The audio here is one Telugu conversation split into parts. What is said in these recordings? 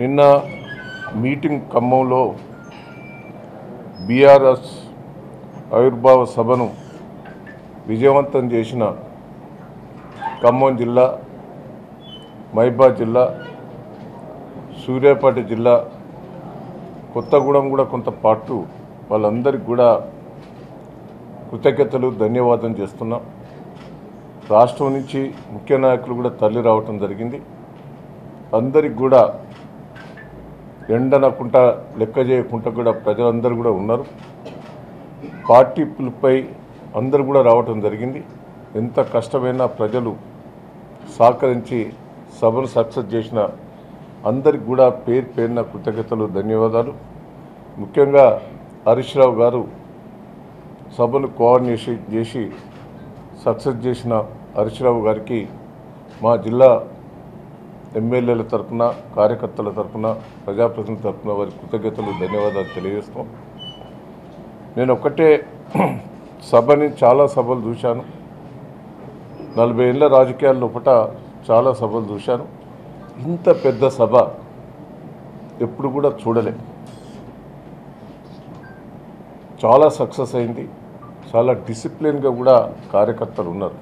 నిన్న మీటింగ్ కమ్మంలో బిఆర్ఎస్ ఆవిర్భావ సభను విజయవంతం చేసిన ఖమ్మం జిల్లా మైబాద్ జిల్లా సూర్యాపేట జిల్లా కొత్తగూడెం కూడా కొంత పాటు వాళ్ళందరికీ కూడా కృతజ్ఞతలు ధన్యవాదం చేస్తున్నాం. రాష్ట్రం నుంచి ముఖ్య నాయకులు కూడా తరలి రావడం జరిగింది. అందరికీ కూడా ఎండనకుండా లెక్క చేయకుండా కూడా ప్రజలందరూ కూడా ఉన్నారు. పార్టీ పిలుపుపై అందరూ కూడా రావడం జరిగింది. ఎంత కష్టమైనా ప్రజలు సహకరించి సభను సక్సెస్ చేసిన అందరికి కూడా పేరు పేరున కృతజ్ఞతలు ధన్యవాదాలు. ముఖ్యంగా హరీష్ రావు గారు సభను కోఆర్డినేషన్ చేసి సక్సెస్ చేసిన హరీష్ రావు గారికి మా జిల్లా ఎమ్మెల్యేల తరఫున, కార్యకర్తల తరఫున, ప్రజాప్రతినిధుల తరఫున వారి కృతజ్ఞతలు ధన్యవాదాలు తెలియజేస్తాం. నేను ఒక్కటే సభని చాలా సభలు చూశాను. 40 ఏళ్ల రాజకీయాల లోపల చాలా సభలు చూశాను. ఇంత పెద్ద సభ ఎప్పుడు కూడా చూడలే. చాలా సక్సెస్ అయింది. చాలా డిసిప్లిన్గా కూడా కార్యకర్తలు ఉన్నారు.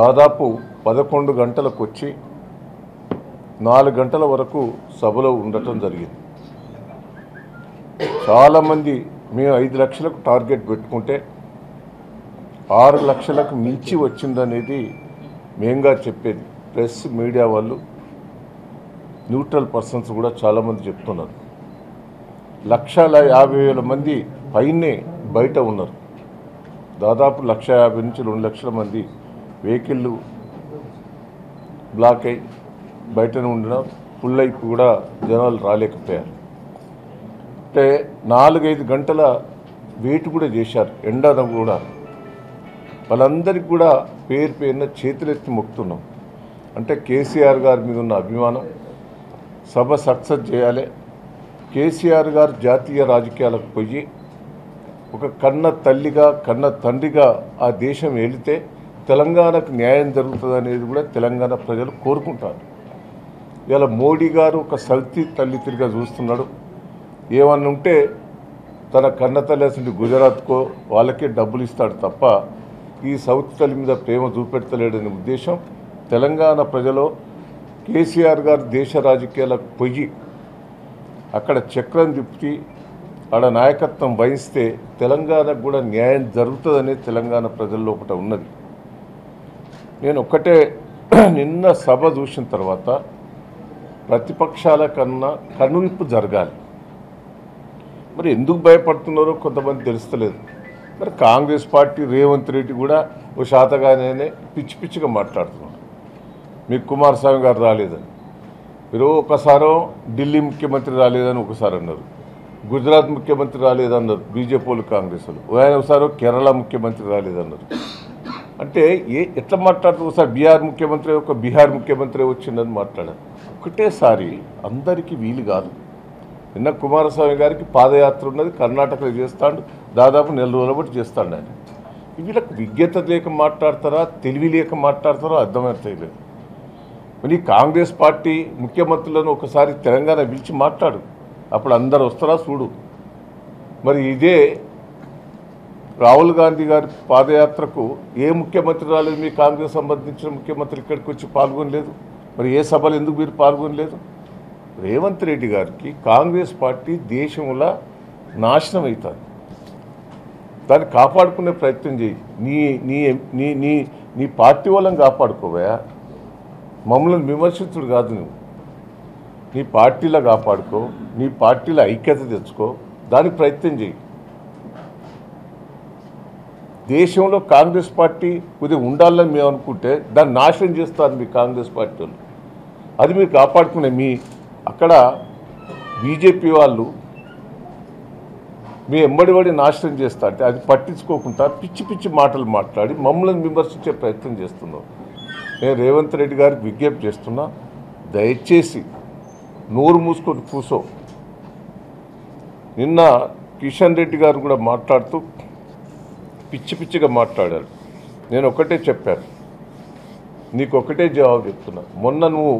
దాదాపు 11 గంటలకు వచ్చి 4 గంటల వరకు సభలో ఉండటం జరిగింది. చాలామంది మేము 5 లక్షలకు టార్గెట్ పెట్టుకుంటే 6 లక్షలకు మించి వచ్చిందనేది మేంగా చెప్పేది. ప్రెస్, మీడియా వాళ్ళు, న్యూట్రల్ పర్సన్స్ కూడా చాలామంది చెప్తున్నారు. 1,50,000 మంది పైనే బయట ఉన్నారు. దాదాపు 150 నుంచి 2 లక్షల మంది వెహికళ్ళు బ్లాక్ అయ్యి బయటనే ఉండిన ఫుల్ అయిపు కూడా జనాలు రాలేకపోయారు. అంటే 4-5 గంటల వెయిట్ కూడా చేశారు. ఎండను కూడా వాళ్ళందరికీ కూడా పేరు పేరున చేతులెత్తి మొక్కుతున్నాం. అంటే కేసీఆర్ గారి మీద ఉన్న అభిమానం, సభ సక్సెస్ చేయాలి. కేసీఆర్ గారు జాతీయ రాజకీయాలకు పోయి ఒక కన్న తల్లిగా, కన్న తండ్రిగా ఆ దేశం వెళితే తెలంగాణకు న్యాయం జరుగుతుంది అనేది కూడా తెలంగాణ ప్రజలు కోరుకుంటారు. ఇలా మోడీ గారు ఒక సల్తీ తల్లి తిరిగా చూస్తున్నాడు. ఏమన్నా ఉంటే తన కన్న తల్లి అసలు గుజరాత్కో వాళ్ళకే డబ్బులు ఇస్తాడు తప్ప ఈ సౌత్ తల్లి మీద ప్రేమ చూపెడతలేడనే ఉద్దేశం తెలంగాణ ప్రజలో. కేసీఆర్ గారు దేశ రాజకీయాలకు పోయి అక్కడ చక్రం తిప్పి ఆడ నాయకత్వం వహిస్తే తెలంగాణకు కూడా న్యాయం జరుగుతుందనే తెలంగాణ ప్రజల్లో ఒకటి ఉన్నది. నేను ఒక్కటే, నిన్న సభ చూసిన తర్వాత ప్రతిపక్షాల కన్నా కనువిప్పు జరగాలి. మరి ఎందుకు భయపడుతున్నారో కొంతమంది తెలుస్తలేదు. మరి కాంగ్రెస్ పార్టీ రేవంత్ రెడ్డి కూడా ఓ శాతగానే పిచ్చిగా మాట్లాడుతున్నాడు. మీకు కుమారస్వామి గారు రాలేదని మీరు ఒకసారో, ఢిల్లీ ముఖ్యమంత్రి రాలేదని ఒకసారి అన్నారు, గుజరాత్ ముఖ్యమంత్రి రాలేదన్నారు బీజేపీ వాళ్ళు, కాంగ్రెస్ వాళ్ళు. ఒకసారో కేరళ ముఖ్యమంత్రి రాలేదన్నారు. అంటే ఎట్లా మాట్లాడుతున్నారు? ఒకసారి బీహార్ ముఖ్యమంత్రి, ఒక బీహార్ ముఖ్యమంత్రి వచ్చిందని మాట్లాడారు. ఒకటేసారి అందరికీ వీలు కాదు. నిన్న కుమారస్వామి గారికి పాదయాత్ర ఉన్నది, కర్ణాటకలో చేస్తాడు. దాదాపు 4 రోజుల బట్టి చేస్తాడు. ఆయన వీళ్ళకి విజ్ఞత లేక మాట్లాడతారా, తెలివి లేక మాట్లాడతారో అర్థమవుతలేదు. మరి కాంగ్రెస్ పార్టీ ముఖ్యమంత్రులను ఒకసారి తెలంగాణ పిలిచి మాట్లాడు, అప్పుడు అందరు వస్తారా చూడు. మరి ఇదే రాహుల్ గాంధీ గారి పాదయాత్రకు ఏ ముఖ్యమంత్రి రాలేదు, మీ కాంగ్రెస్ సంబంధించిన ముఖ్యమంత్రి ఇక్కడికి వచ్చి పాల్గొనలేదు. మరి ఏ సభలు ఎందుకు మీరు పాల్గొనలేదు? రేవంత్ రెడ్డి గారికి కాంగ్రెస్ పార్టీ దేశంలో నాశనం అవుతుంది. దాన్ని కాపాడుకునే ప్రయత్నం చేయి. నీ నీ నీ నీ పార్టీ వాళ్ళని కాపాడుకోవా, మమ్మల్ని విమర్శించుడు కాదు. నువ్వు నీ పార్టీలో కాపాడుకో, నీ పార్టీలో ఐక్యత తెచ్చుకో, దానికి ప్రయత్నం చేయి. దేశంలో కాంగ్రెస్ పార్టీ కొద్దిగా ఉండాలని మేము అనుకుంటే దాన్ని నాశనం చేస్తారు మీ కాంగ్రెస్ పార్టీ వాళ్ళు. అది మీరు కాపాడుకునే మీ అక్కడ బీజేపీ వాళ్ళు మీ ఎంబడిబడి నాశనం చేస్తా అంటే అది పట్టించుకోకుండా పిచ్చి మాటలు మాట్లాడి మమ్మల్ని విమర్శించే ప్రయత్నం చేస్తున్నావు. నేను రేవంత్ రెడ్డి గారికి విజ్ఞప్తి చేస్తున్నా, దయచేసి నోరు మూసుకొని కూసో. నిన్న కిషన్ రెడ్డి గారు కూడా మాట్లాడుతూ పిచ్చిగా మాట్లాడాడు. నేను ఒకటే చెప్పాను, నీకు ఒకటే జవాబు చెప్తున్నా. మొన్న నువ్వు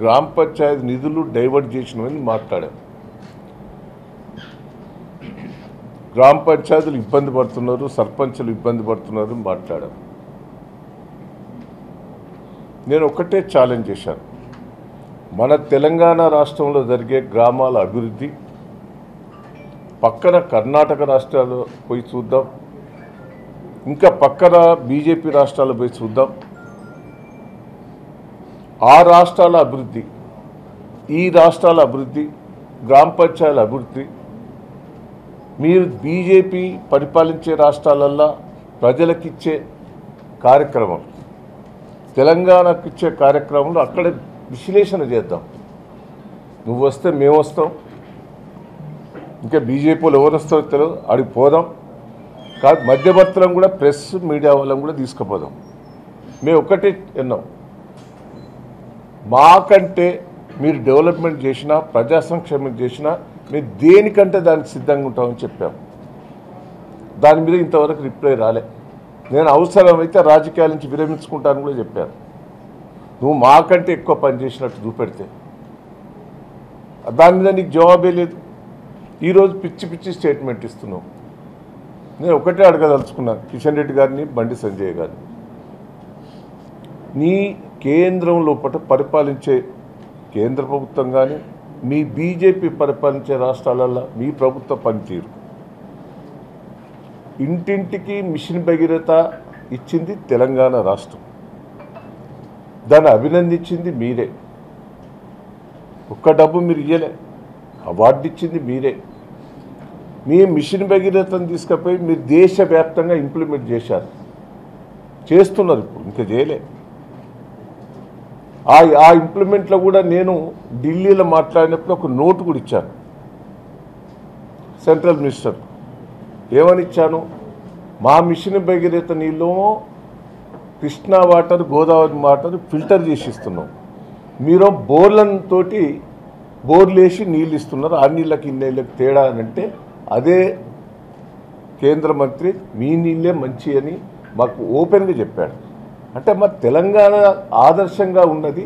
గ్రామ పంచాయతీ నిధులు డైవర్ట్ చేసినవని మాట్లాడారు. గ్రామ పంచాయతీలు ఇబ్బంది పడుతున్నారు, సర్పంచులు ఇబ్బంది పడుతున్నారు అని మాట్లాడారు. నేను ఒకటే ఛాలెంజ్ చేశాను, మన తెలంగాణ రాష్ట్రంలో జరిగే గ్రామాల అభివృద్ధి పక్కన కర్ణాటక రాష్ట్రాల్లో పోయి చూద్దాం, ఇంకా పక్కన బీజేపీ రాష్ట్రాల్లో పోయి చూద్దాం. ఆ రాష్ట్రాల అభివృద్ధి, ఈ రాష్ట్రాల అభివృద్ధి, గ్రామ పంచాయతీల అభివృద్ధి, మీరు బీజేపీ పరిపాలించే రాష్ట్రాలల్లో ప్రజలకిచ్చే కార్యక్రమం, తెలంగాణకు ఇచ్చే కార్యక్రమంలో అక్కడే విశ్లేషణ చేద్దాం. నువ్వు వస్తే మేము వస్తాం, ఇంకా బీజేపీలో ఎవరు వస్తారో తెలియదు, అడిగి పోదాం. కాదు మధ్యవర్తులను కూడా, ప్రెస్ మీడియా వాళ్ళని కూడా తీసుకుపోదాం. మేము ఒక్కటే విన్నాం, మాకంటే మీరు డెవలప్మెంట్ చేసినా ప్రజా సంక్షేమం చేసినా మేము దేనికంటే దానికి సిద్ధంగా ఉంటామని చెప్పాము. దాని మీద ఇంతవరకు రిప్లై రాలే. నేను అవసరమైతే రాజకీయాల నుంచి విరమించుకుంటానని కూడా చెప్పాను. నువ్వు మాకంటే ఎక్కువ పనిచేసినట్టు చూపెడితే దాని మీద నీకు జవాబే లేదు. ఈరోజు పిచ్చి పిచ్చి స్టేట్మెంట్ ఇస్తున్నావు. నేను ఒకటే అడగదలుచుకున్నాను కిషన్ రెడ్డి గారిని, బండి సంజయ్ గారిని, నీ కేంద్రం లోపల పరిపాలించే కేంద్ర ప్రభుత్వం కానీ మీ బీజేపీ పరిపాలించే రాష్ట్రాలలో మీ ప్రభుత్వ పనితీరు, ఇంటింటికి మిషన్ భగీరథ ఇచ్చింది తెలంగాణ రాష్ట్రం, దాన్ని అభినందించింది మీరే, ఒక్క డబ్బు మీరు ఇయ్యలే, అవార్డు ఇచ్చింది మీరే. మీ మిషన్ భగీరథను తీసుకుపోయి మీరు దేశవ్యాప్తంగా ఇంప్లిమెంట్ చేశారు, చేస్తున్నారు, ఇప్పుడు ఇంకా చేయలే. ఆ ఇంప్లిమెంట్లో కూడా నేను ఢిల్లీలో మాట్లాడినప్పుడు ఒక నోటు కూడా ఇచ్చాను సెంట్రల్ మినిస్టర్. ఏమని ఇచ్చాను? మా మిషన్ భగీరథ నీళ్ళు Krishna water, Godavari water filter చేసి ఇస్తున్నాం, మీరు బోర్లతో బోర్లు వేసి నీళ్ళు ఇస్తున్నారు, ఆ నీళ్ళకి ఇన్నేళ్ళకి తేడా అని అంటే, అదే కేంద్ర మంత్రి మీ నీళ్ళే మంచి అని మాకు ఓపెన్గా చెప్పాడు. అంటే మా తెలంగాణ ఆదర్శంగా ఉన్నది,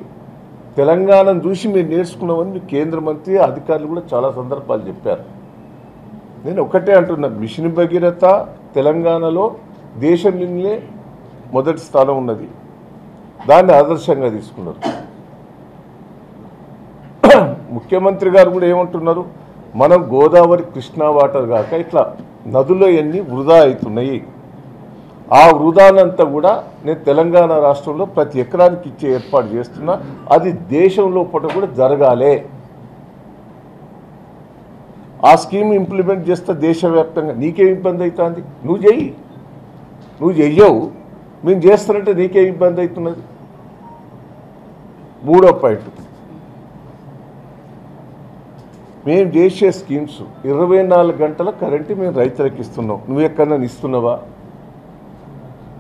తెలంగాణను చూసి మీరు నేర్చుకున్నామని మీ కేంద్ర మంత్రి అధికారులు కూడా చాలా సందర్భాలు చెప్పారు. నేను ఒకటే అంటున్నా, మిషన్ భగీరథ తెలంగాణలో దేశంలోనే మొదటి స్థానం ఉన్నది, దాన్ని ఆదర్శంగా తీసుకున్నారు. ముఖ్యమంత్రి గారు కూడా ఏమంటున్నారు, మనం గోదావరి కృష్ణా వాటర్ కాక ఇట్లా నదులు ఎన్ని వృధా అవుతున్నాయి, ఆ వృధానంతా కూడా నేను తెలంగాణ రాష్ట్రంలో ప్రతి ఎకరానికి ఇచ్చే ఏర్పాటు చేస్తున్నా, అది దేశంలో పూట కూడా జరగాలే, ఆ స్కీమ్ ఇంప్లిమెంట్ చేస్తా దేశవ్యాప్తంగా. నీకేం ఇబ్బంది అవుతుంది? నువ్వు చెయ్యవు, మేము చేస్తానంటే నీకేం ఇబ్బంది అవుతున్నది? మూడో పాయింట్, మేము చేసే స్కీమ్స్ 24 గంటల కరెంటు మేము రైతులకు ఇస్తున్నాం, నువ్వు ఎక్కడన్నా ఇస్తున్నావా?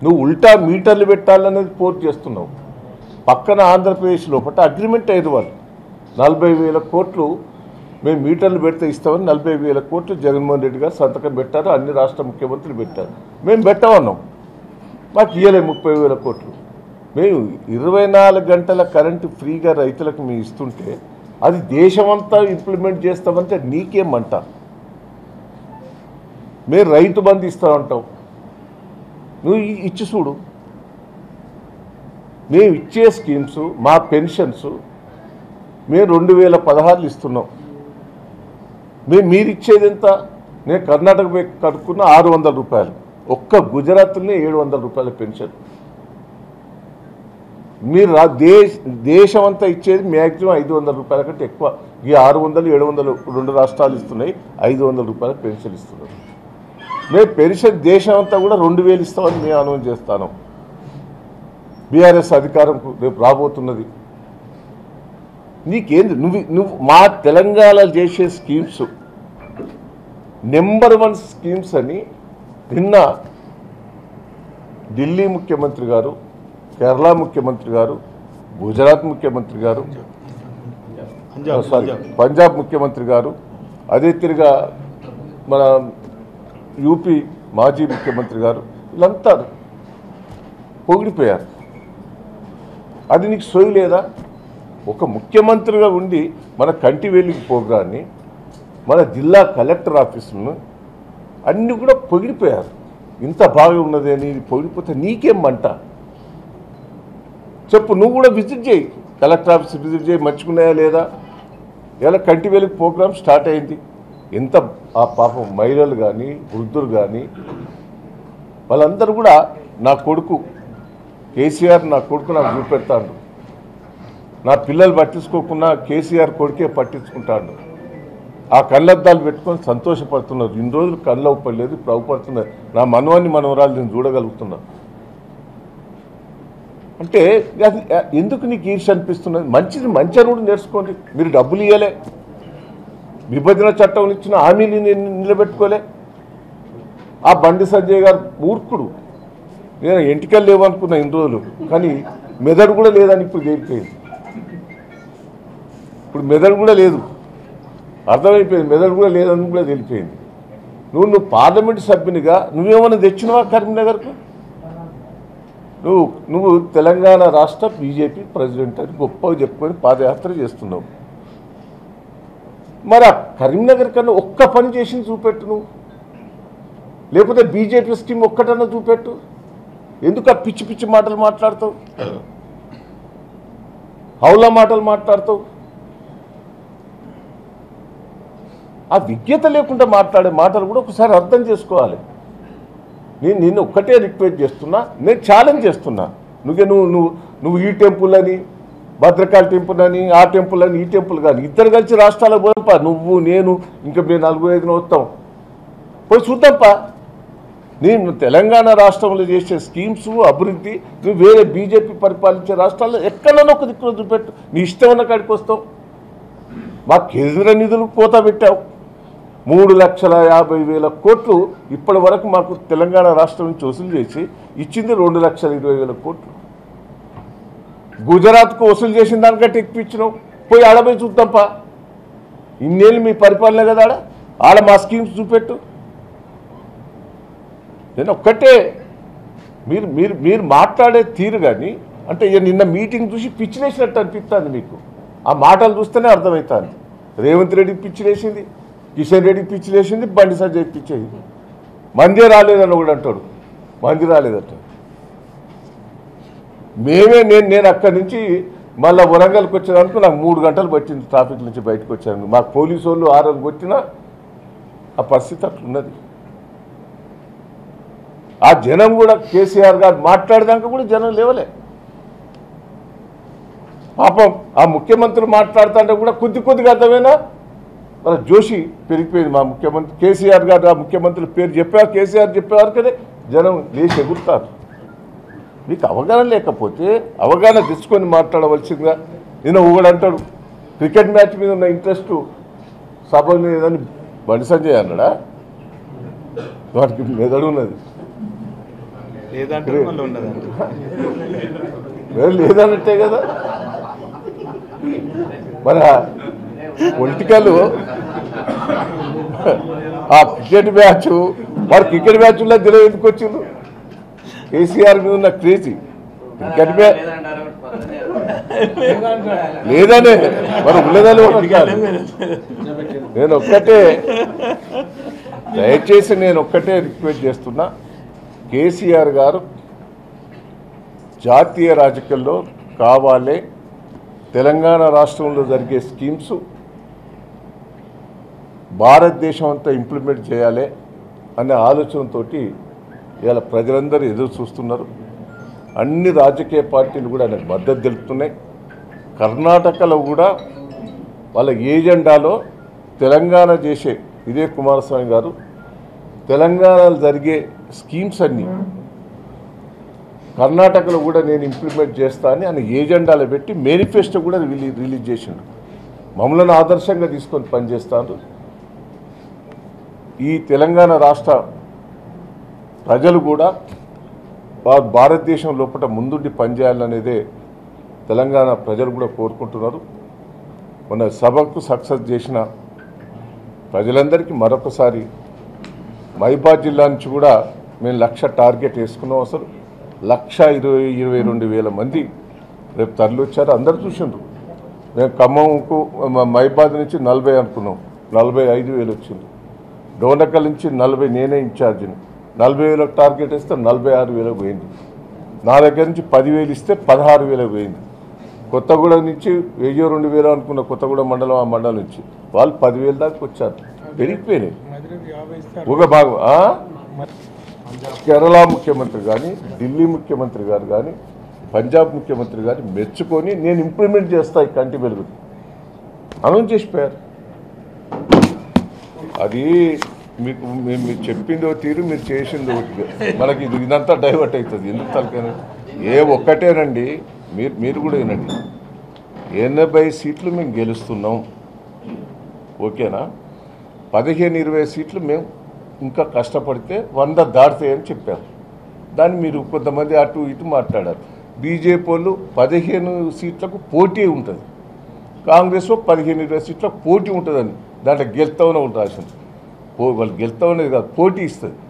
నువ్వు ఉల్టా మీటర్లు పెట్టాలనేది పోర్ట్ చేస్తున్నావు. పక్కన ఆంధ్రప్రదేశ్ లోపల అగ్రిమెంట్ అయ్యేది వాళ్ళు 40,000 కోట్లు మేము మీటర్లు పెడితే ఇస్తామని 40,000 కోట్లు జగన్మోహన్ రెడ్డి గారు సంతకం పెట్టారు, అన్ని రాష్ట్ర ముఖ్యమంత్రులు పెట్టారు. మేము పెట్టమన్నాం, మాకు ఇయ్యలే 30,000 కోట్లు. మేము 24 గంటల కరెంటు ఫ్రీగా రైతులకు మేము ఇస్తుంటే అది దేశమంతా ఇంప్లిమెంట్ చేస్తామంటే నీకేమంట? మేము రైతు బంధు ఇస్తామంటాం, నువ్వు ఇచ్చి చూడు. మేము ఇచ్చే స్కీమ్స్, మా పెన్షన్స్ మేము 2016 ఇస్తున్నాం, మీరు ఇచ్చేది ఎంత? నేను కర్ణాటక కట్టుకున్న 600 రూపాయలు, ఒక్క గుజరాత్లోనే 700 రూపాయల పెన్షన్. మీరు దేశమంతా ఇచ్చేది మ్యాక్సిమం 500 రూపాయల కంటే ఎక్కువ. ఈ 600, 700 రెండు రాష్ట్రాలు ఇస్తున్నాయి, 500 రూపాయల పెన్షన్ ఇస్తున్నారు. మేము పెన్షన్ దేశం అంతా కూడా 2,000 ఇస్తామని మేము అనౌన్స్ చేస్తాను. బీఆర్ఎస్ అధికారం రేపు రాబోతున్నది, నీకేంది? నువ్వు మా తెలంగాణ చేసే స్కీమ్స్ నెంబర్ 1 స్కీమ్స్ అని నిన్న ఢిల్లీ ముఖ్యమంత్రి గారు, కేరళ ముఖ్యమంత్రి గారు, గుజరాత్ ముఖ్యమంత్రి గారు, సారీ పంజాబ్ ముఖ్యమంత్రి గారు, అదే తిరిగా మన యూపీ మాజీ ముఖ్యమంత్రి గారు, వీళ్ళంతా పొగిడిపోయారు. అది నీకు సోయి లేదా? ఒక ముఖ్యమంత్రిగా ఉండి మన కంటి వెలికి పోగాని మన జిల్లా కలెక్టర్ ఆఫీసును అన్ని కూడా పొగిడిపోయారు. ఇంత బాగా ఉన్నది అని పొగిడిపోతే నీకేం మంట చెప్పు. నువ్వు కూడా విజిట్ చేయి, కలెక్టర్ ఆఫీస్ విజిట్ చేయి, మర్చుకున్నాయా లేదా. ఇలా కంటి వెలికి ప్రోగ్రాం స్టార్ట్ అయింది. ఎంత ఆ పాపం మహిళలు కానీ వృద్ధులు కానీ వాళ్ళందరూ కూడా నా కొడుకు కేసీఆర్ నా కొడుకు నాకు చూపెడతాడు, నా పిల్లలు పట్టించుకోకుండా కేసీఆర్ కొడుకే పట్టించుకుంటాడు, ఆ కళ్ళద్దాలు పెట్టుకొని సంతోషపడుతున్నారు. ఇన్ని రోజులు కళ్ళు అవ్వలేదు, ఇప్పుడు అవ్వపడుతున్నారు. నా మనవాన్ని మనవరాలు నేను చూడగలుగుతున్నా అంటే ఎందుకు నీకు ఈర్ష్య అనిపిస్తున్నది? మంచిది మంచి రోడ్డు నేర్చుకోండి. మీరు డబ్బులు ఇవ్వలే, విభజన చట్టం ఇచ్చిన హామీని నిలబెట్టుకోలే. ఆ బండి సంజయ్ గారు మూర్ఖుడు, నేను ఎంటికలు లేవనుకున్నా ఇన్ని రోజులు, కానీ మెదడు కూడా లేదని ఇప్పుడు తేలిపోయింది. ఇప్పుడు మెదడు కూడా లేదు, అర్థమైపోయింది. మెదడు కూడా లేదని కూడా తేలిపోయింది. నువ్వు పార్లమెంటు సభ్యునిగా నువ్వేమన్నా తెచ్చినవా కరీంనగర్కు? నువ్వు తెలంగాణ రాష్ట్ర బీజేపీ ప్రెసిడెంట్ అని గొప్పగా చెప్పుకొని పాదయాత్ర చేస్తున్నావు. మరి కరీంనగర్ కన్నా ఒక్క పని చేసి చూపెట్టు నువ్వు, లేకపోతే బీజేపీ స్కీమ్ ఒక్కటన్నా చూపెట్టు. ఎందుకు ఆ పిచ్చి పిచ్చి మాటలు మాట్లాడతావు? హౌలా మాటలు మాట్లాడతావు? ఆ విజ్ఞత లేకుండా మాట్లాడే మాటలు కూడా ఒకసారి అర్థం చేసుకోవాలి. నేను నిన్ను ఒక్కటే రిక్వెస్ట్ చేస్తున్నా, నేను ఛాలెంజ్ చేస్తున్నా. నువ్వు ఈ టెంపుల్ అని, భద్రకాళి టెంపుల్ అని, ఆ టెంపుల్ అని, ఈ టెంపుల్ కానీ ఇద్దరు కలిసి రాష్ట్రాలకు పోదాంపా. నువ్వు నేను ఇంకా మేము 4-5 వస్తాం, పోయి చూద్దాంపా. నేను తెలంగాణ రాష్ట్రంలో చేసే స్కీమ్స్ అభివృద్ధి నువ్వు వేరే బీజేపీ పరిపాలించే రాష్ట్రాల్లో ఎక్కడైనా ఒక దిక్కులో చూపెట్టు. నీ ఇష్టం ఉన్న కాడికి వస్తావు. మా కేంద్ర నిధులు కోత పెట్టావు. 3,50,000 కోట్లు ఇప్పటి వరకు మాకు తెలంగాణ రాష్ట్రం నుంచి వసూలు చేసి ఇచ్చింది 2,20,000 కోట్లు. గుజరాత్కు వసూలు చేసిన దానికంటే ఎక్కువ ఇచ్చినావు. పోయి ఆడపోయి చూద్దాంపా. ఇన్నేళ్ళు మీ పరిపాలన కదా, ఆడ మా స్కీమ్స్ చూపెట్టు. నేను ఒక్కటే మీరు మీరు మీరు మాట్లాడే తీరు కానీ అంటే నిన్న మీటింగ్ చూసి పిచ్చిలేసినట్టు అనిపిస్తుంది మీకు. ఆ మాటలు చూస్తేనే అర్థమవుతుంది. రేవంత్ రెడ్డికి పిచ్చిలేసింది, కిషన్ రెడ్డికి పిచ్చిలేసింది, బండి సంజయ్ పిచ్చేసింది. మంది రాలేదని ఒకడు అంటాడు, మంది రాలేదంటాడు. నేను అక్కడి నుంచి మళ్ళీ వరంగల్కి వచ్చేదానికి నాకు 3 గంటలు పట్టింది ట్రాఫిక్ నుంచి బయటకు వచ్చాను. మాకు పోలీసు వాళ్ళు 6 కొట్టినా ఆ పరిస్థితి అట్లున్నది. ఆ జనం కూడా కేసీఆర్ గారు మాట్లాడేదాకా కూడా జనం లేవలే. పాపం ఆ ముఖ్యమంత్రులు మాట్లాడుతుంటే కూడా కొద్దిగా అర్థమైనా మన జోషి పెరిగిపోయింది. మా ముఖ్యమంత్రి కేసీఆర్ గారు, ఆ ముఖ్యమంత్రుల పేరు చెప్పారు, కేసీఆర్ చెప్పేవారు కదా, జనం లేచి ఎగురుతారు. మీకు అవగాహన లేకపోతే అవగాహన తెచ్చుకొని మాట్లాడవలసిందిగా. నేను ఒకడంటాడు క్రికెట్ మ్యాచ్ మీద ఉన్న ఇంట్రెస్ట్ సభ లేదని బండి సంజయ్ అన్నాడా? వాటికి మెదడు ఉన్నది లేదన్నట్టే కదా. మన పొలిటికల్ ఆ క్రికెట్ మ్యాచ్, వారు క్రికెట్ మ్యాచ్లో దిన ఎందుకు వచ్చిండ్రు? కేసీఆర్ మీద ఉన్న క్రేజీ క్రికెట్ మ్యాచ్ లేదనే మరి ఉన్నదని నేను ఒక్కటే దయచేసి రిక్వెస్ట్ చేస్తున్నా. కేసీఆర్ గారు జాతీయ రాజకీయాల్లో కావాలే తెలంగాణ రాష్ట్రంలో జరిగే స్కీమ్స్ భారతదేశం అంతా ఇంప్లిమెంట్ చేయాలి అనే ఆలోచనతో ఇవాళ ప్రజలందరూ ఎదురు చూస్తున్నారు. అన్ని రాజకీయ పార్టీలు కూడా ఆయనకు మద్దతు తెలుపుతున్నాయి. కర్ణాటకలో కూడా వాళ్ళ ఏజెండాలో తెలంగాణ చేసే ఇదే కుమారస్వామి గారు తెలంగాణలో జరిగే స్కీమ్స్ అన్నీ కర్ణాటకలో కూడా నేను ఇంప్లిమెంట్ చేస్తా అని ఆయన ఏజెండాలో పెట్టి మేనిఫెస్టో కూడా రిలీజ్ చేసిండు. మమ్మల్ని ఆదర్శంగా తీసుకొని పనిచేస్తాను. ఈ తెలంగాణ రాష్ట్ర ప్రజలు కూడా భారతదేశం లోపల ముందుండి పనిచేయాలనేదే తెలంగాణ ప్రజలు కూడా కోరుకుంటున్నారు. మన సభకు సక్సెస్ చేసిన ప్రజలందరికీ మరొకసారి మహిబాద్ జిల్లా నుంచి కూడా మేము 1,00,000 టార్గెట్ వేసుకున్నాం. అసలు 1,22,000 మంది రేపు తరలి వచ్చారు. అందరు చూసిండ్రు. ఖమ్మం కు మైబాద్ నుంచి 40 అనుకున్నాం 45000 వచ్చింది డోనకల్ నుంచి 40 నేనే ఇన్ఛార్జిని 40000 టార్గెట్ ఇస్తే 46000 పోయింది నా దగ్గర నుంచి 10000 ఇస్తే 16000 పోయింది కొత్తగూడ నుంచి 1000 2000 అనుకున్న కొత్తగూడ మండలం ఆ మండలం నుంచి వాళ్ళు 10000 దాకా వచ్చారు పెరిగిపోయింది ఒక భాగం కేరళ ముఖ్యమంత్రి గాని ఢిల్లీ ముఖ్యమంత్రి గారు గాని पंजाब मुख्यमंत्री गार मेर्चुकोनी नेनु इंप्लीमेंट चेस्ता कंटी वेलुगु अनौंस चेशारु अदी मीकु मेमु चेप्पिंदो तीरु मीरु चेसिंदो मनकि इदि इदंता डैवर्ट अयितदि एंदुकु तलकैना ए ओकटेనండి మీరు మీరు కూడా వినండి 80 సీట్లు మేము గెలుస్తున్నాం ఓకేనా 15 20 సీట్లు మేము ఇంకా కష్టపడితే 100 దాటతాయని చెప్పారు దాని మీరు కొంతమంది అటు ఇటు మాట్లాడారు బీజేపీలు 15 సీట్లకు పోటీ ఉంటుంది కాంగ్రెస్ 15 సీట్లకు పోటీ ఉంటదని దాంట్లో గెలుస్తామని రాసింది వాళ్ళు గెలుస్తామనేది కాదు పోటీ ఇస్తుంది